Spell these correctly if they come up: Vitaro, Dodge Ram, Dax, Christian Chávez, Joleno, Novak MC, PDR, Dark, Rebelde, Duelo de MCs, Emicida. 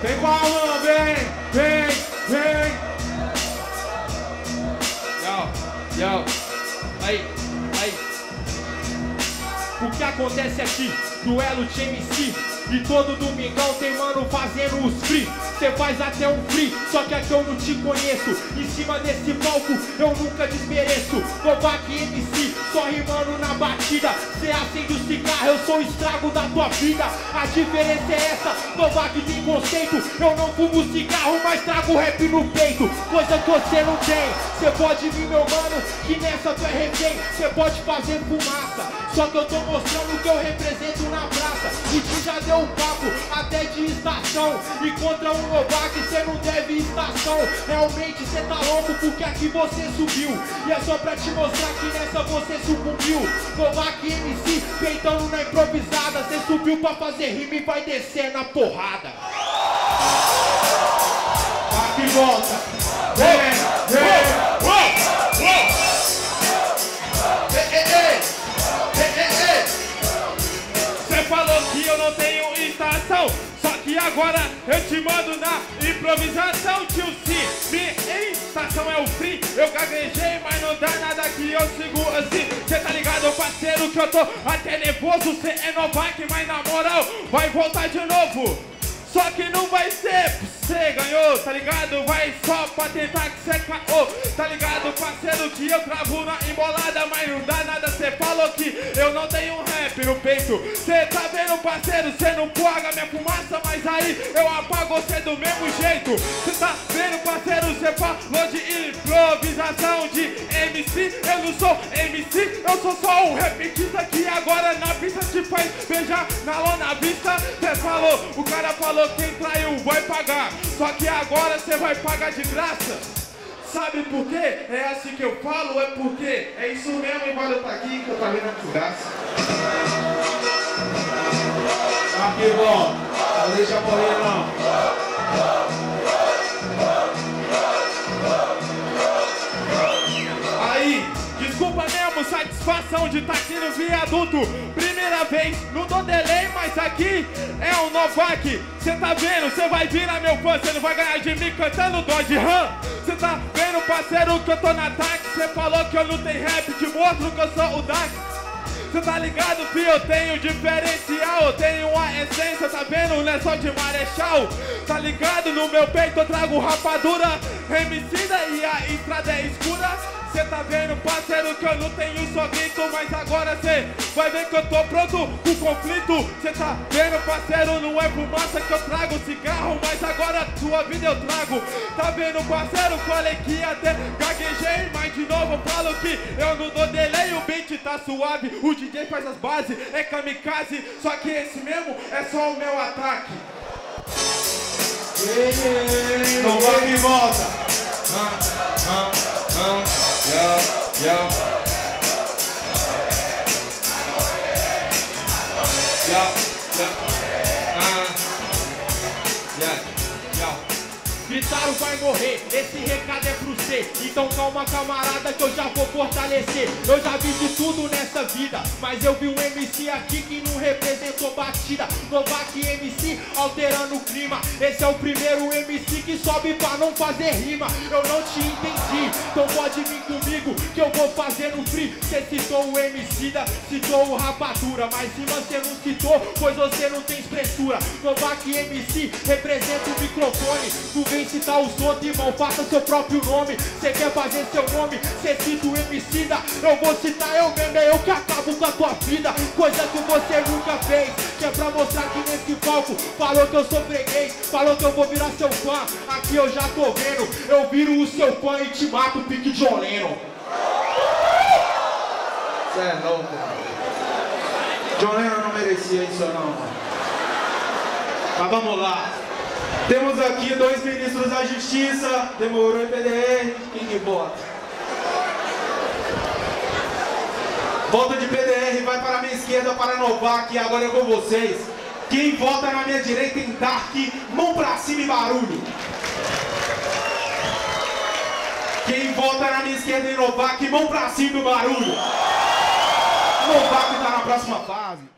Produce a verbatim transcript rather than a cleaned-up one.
Vem com a alma, vem, vem, vem. Yo, yo. Aí, aí. O que acontece aqui? Duelo de M C. E todo domingão tem mano fazendo os free. Cê faz até um free, só que aqui eu não te conheço. Em cima desse palco eu nunca desmereço. Novak M C, só rimando na batida. Cê acende o cigarro, eu sou o estrago da tua vida. A diferença é essa, Novak tem conceito. Eu não fumo cigarro, mas trago rap no peito. Coisa que você não tem. Cê pode vir, meu mano, que nessa tu é refém. Cê pode fazer fumaça, só que eu tô mostrando que eu represento na praça. O Ti já deu um papo, até de estação. E contra um Novak cê não deve estação. Realmente cê tá louco porque aqui você subiu. E é só pra te mostrar que nessa você sucumbiu. Novak M C, peitando na improvisada. Cê subiu pra fazer rima e vai descer na porrada. Aqui volta. Vem, vem, ei, ei, ei. Cê falou que eu não tenho estação, só que agora eu te mando na improvisação, tio. Se me em estação é o free, eu gaguejei, mas não dá nada que eu sigo assim. Cê tá ligado, parceiro, que eu tô até nervoso. Cê é Novak, mas na moral vai voltar de novo. Só que não vai ser, cê ganhou, tá ligado? Vai só pra tentar que cê caô, tá ligado, parceiro, que eu travo na embolada, mas não dá nada, cê falou que eu não tenho rap no peito. Cê tá vendo, parceiro, cê não paga minha fumaça, mas aí eu apago cê do mesmo jeito. Cê tá vendo, parceiro, cê falou de improvisação de M C, eu não sou M C, eu sou só um repetista que agora na pista te faz beijar na lona vista. Cê falou, o cara falou quem traiu vai pagar, só que agora você vai pagar de graça. Sabe por quê? É assim que eu falo, é porque é isso mesmo, e vale eu tá aqui que eu tá vendo a desgraça. Aqui bom, não deixa morrer não. Aí, desculpa mesmo, satisfação de tá aqui no viaduto. Primeira vez, não dou delay, mas aqui é o Novak. Cê tá vendo, cê vai virar meu fã, cê não vai ganhar de mim cantando Dodge Ram. Cê tá vendo, parceiro, que eu tô na Dax. Cê falou que eu não tenho rap, te mostro que eu sou o Dax. Cê tá ligado, fi, eu tenho diferencial, eu tenho uma essência, tá vendo, não é só de marechal. Tá ligado, no meu peito eu trago rapadura, remicida e a estrada é escura. Cê tá vendo, parceiro, que eu não tenho só grito, mas agora cê vai ver que eu tô pronto pro conflito. Cê tá vendo, parceiro, não é fumaça que eu trago cigarro, mas agora sua vida eu trago. Tá vendo, parceiro, falei que até gaguejei, mas de novo eu falo que eu não dou delay. O beat tá suave, o D J faz as bases, é kamikaze, só que esse mesmo é só o meu ataque. Então vai de volta. Ah, ah, ah. Yo, yo. Yo, yo. Ah. Yeah, yeah. Vitaro vai morrer, esse recado é pro cê. Então calma, camarada, que eu já vou fortalecer. Eu já vi de tudo nessa vida, mas eu vi um M C aqui que não representou batida. Novak M C alterando o clima. Esse é o primeiro M C que sobe pra não fazer rima. Eu não te entendi, então pode vir comigo que eu vou fazer no free. Cê citou o Emicida, citou o Rapadura, mas rima cê não citou, pois você não tem espessura. Novak M C representa o microfone. Tu vem citar os outros, irmão, faça seu próprio nome. Cê quer fazer seu nome, cê cita o Emicida, eu vou citar eu mesmo, é eu que acabo com a tua vida. Coisa que você nunca fez, que é pra mostrar que nesse palco falou que eu sou freguês, falou que eu vou virar seu fã. Aqui eu já tô vendo, eu viro o seu fã e te mato, pique Joleno. Cê é louco, mano. Joleno não merecia isso não, mano. Mas vamos lá. Temos aqui dois ministros da justiça. Demorou em P D R, quem que bota? Volta de P D R, vai para a minha esquerda, para Novak, e agora é com vocês. Quem vota na minha direita em Dark, mão pra cima e barulho. Quem vota na minha esquerda em Novak, mão pra cima e barulho. Novak tá na próxima fase.